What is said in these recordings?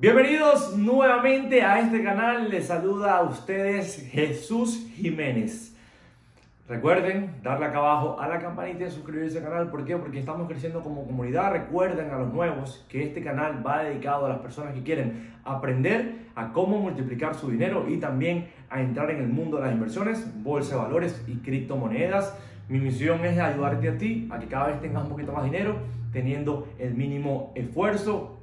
Bienvenidos nuevamente a este canal, les saluda a ustedes Jesús Jiménez. Recuerden darle acá abajo a la campanita y suscribirse al canal. ¿Por qué? Porque estamos creciendo como comunidad. Recuerden a los nuevos que este canal va dedicado a las personas que quieren aprender a cómo multiplicar su dinero y también a entrar en el mundo de las inversiones, bolsa de valores y criptomonedas. Mi misión es ayudarte a ti a que cada vez tengas un poquito más dinero teniendo el mínimo esfuerzo.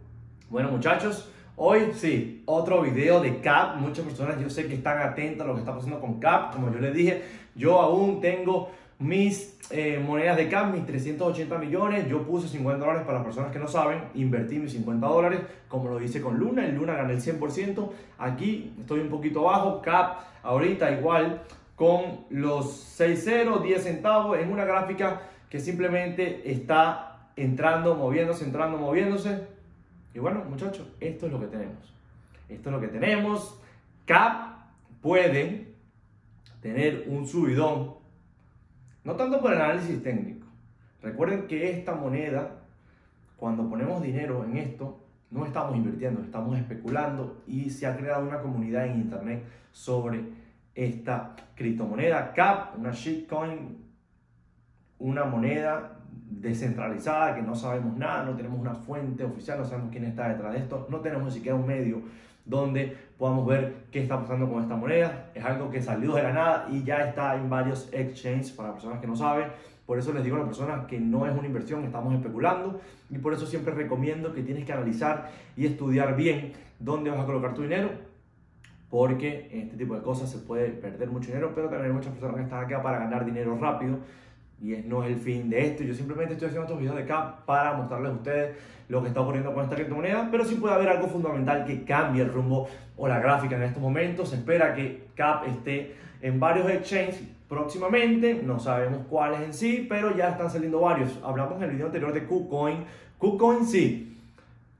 Bueno, muchachos, hoy sí, otro video de CAP. Muchas personas yo sé que están atentas a lo que está pasando con CAP. Como yo les dije, yo aún tengo mis monedas de CAP, mis 380 millones. Yo puse $50 para las personas que no saben. Invertí mis $50 como lo hice con Luna. En Luna gané el 100%. Aquí estoy un poquito bajo. CAP ahorita igual con los 6 ceros, 10 centavos en una gráfica que simplemente está entrando, moviéndose, entrando, moviéndose. Y bueno, muchachos, esto es lo que tenemos. Esto es lo que tenemos. CAP puede tener un subidón, no tanto por el análisis técnico. Recuerden que esta moneda, cuando ponemos dinero en esto, no estamos invirtiendo, estamos especulando, y se ha creado una comunidad en internet sobre esta criptomoneda CAP, una shitcoin, una moneda descentralizada, que no sabemos nada, no tenemos una fuente oficial, no sabemos quién está detrás de esto, no tenemos ni siquiera un medio donde podamos ver qué está pasando con esta moneda. Es algo que salió de la nada y ya está en varios exchanges para personas que no saben. Por eso les digo a las personas que no es una inversión, estamos especulando, y por eso siempre recomiendo que tienes que analizar y estudiar bien dónde vas a colocar tu dinero, porque en este tipo de cosas se puede perder mucho dinero, pero también hay muchas personas que están acá para ganar dinero rápido. Y no es el fin de esto. Yo simplemente estoy haciendo estos videos de CAP para mostrarles a ustedes lo que está ocurriendo con esta criptomoneda. Pero sí puede haber algo fundamental que cambie el rumbo o la gráfica en estos momentos. Se espera que CAP esté en varios exchanges próximamente. No sabemos cuáles en sí, pero ya están saliendo varios. Hablamos en el video anterior de KuCoin. KuCoin sí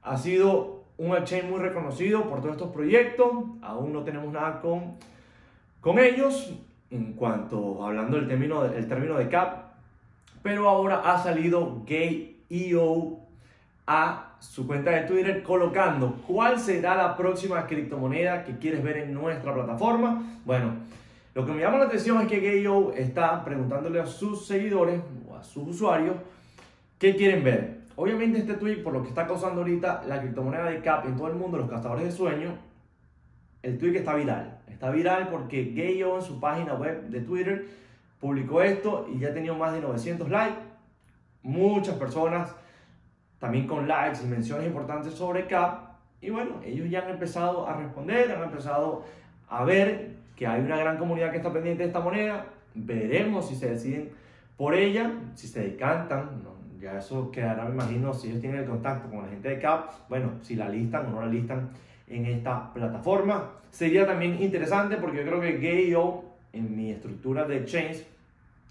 ha sido un exchange muy reconocido por todos estos proyectos. Aún no tenemos nada con ellos en cuanto hablando del término de CAP. Pero ahora ha salido Gayo a su cuenta de Twitter colocando cuál será la próxima criptomoneda que quieres ver en nuestra plataforma. Bueno, lo que me llama la atención es que Gayo está preguntándole a sus seguidores o a sus usuarios qué quieren ver. Obviamente este tweet, por lo que está causando ahorita la criptomoneda de CAP en todo el mundo, los cazadores de sueños, el tweet está viral. Está viral porque Gayo en su página web de Twitter publicó esto y ya ha tenido más de 900 likes. Muchas personas también con likes y menciones importantes sobre CAP. Y bueno, ellos ya han empezado a responder, han empezado a ver que hay una gran comunidad que está pendiente de esta moneda. Veremos si se deciden por ella, si se decantan. No, ya eso quedará, me imagino, si ellos tienen el contacto con la gente de CAP. Bueno, si la listan o no la listan en esta plataforma. Sería también interesante porque yo creo que Gayo, en mi estructura de exchange,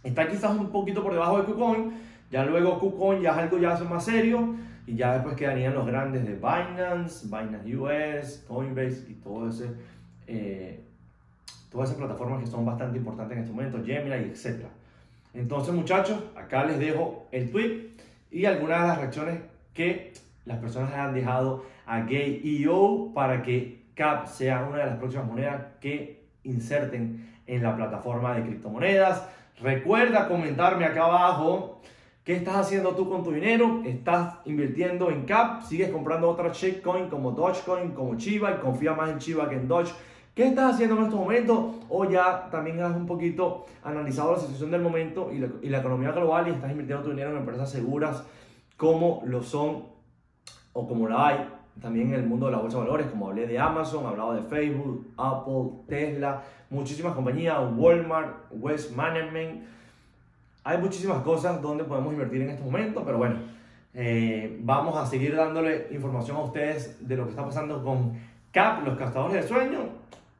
está quizás un poquito por debajo de KuCoin. Ya luego KuCoin ya es algo ya más serio, y ya después quedarían los grandes de Binance, Binance US, Coinbase y todas esas plataformas que son bastante importantes en este momento, Gemini, etc. Entonces, muchachos, acá les dejo el tweet y algunas de las reacciones que las personas han dejado a Gayo para que CAP sea una de las próximas monedas que inserten en la plataforma de criptomonedas. Recuerda comentarme acá abajo qué estás haciendo tú con tu dinero. ¿Estás invirtiendo en CAP? ¿Sigues comprando otra shitcoin como Dogecoin, como Chiva, y confía más en Chiva que en Doge? ¿Qué estás haciendo en estos momentos? O ya también has un poquito analizado la situación del momento y la economía global, y estás invirtiendo tu dinero en empresas seguras como lo son o como la hay también en el mundo de la bolsa de valores, como hablé de Amazon, hablado de Facebook, Apple, Tesla, muchísimas compañías, Walmart, West Management. Hay muchísimas cosas donde podemos invertir en estos momentos, pero bueno, vamos a seguir dándole información a ustedes de lo que está pasando con CAP, los cazadores de sueños.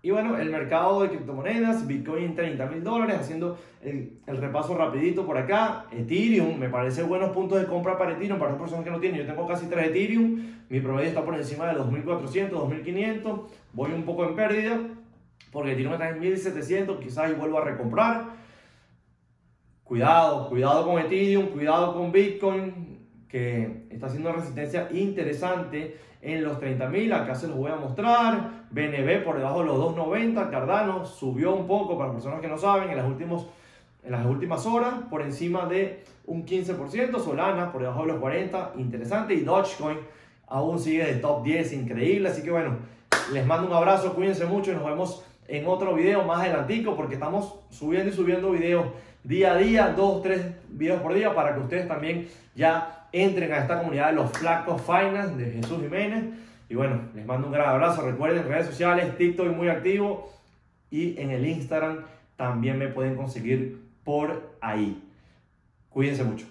Y bueno, el mercado de criptomonedas, Bitcoin en $30.000, haciendo el repaso rapidito por acá. Ethereum, me parece buenos puntos de compra para Ethereum, para las personas que no tienen. Yo tengo casi 3 Ethereum, mi promedio está por encima de 2.400, 2.500, voy un poco en pérdida, porque Ethereum está en 1.700, quizás y vuelvo a recomprar. Cuidado con Ethereum, cuidado con Bitcoin. que está haciendo una resistencia interesante en los 30.000. Acá se los voy a mostrar. BNB por debajo de los 2.90. Cardano subió un poco, para personas que no saben, en las últimas horas, por encima de un 15%. Solana por debajo de los 40. Interesante. Y Dogecoin aún sigue de top 10. Increíble. Así que bueno, les mando un abrazo. Cuídense mucho y nos vemos en otro video más adelantico, porque estamos subiendo y subiendo videos día a día, 2, 3 videos por día, para que ustedes también ya entren a esta comunidad de los Flacos Finance de Jesús Jiménez. Y bueno, les mando un gran abrazo. Recuerden, redes sociales, TikTok muy activo, y en el Instagram también me pueden conseguir por ahí. Cuídense mucho.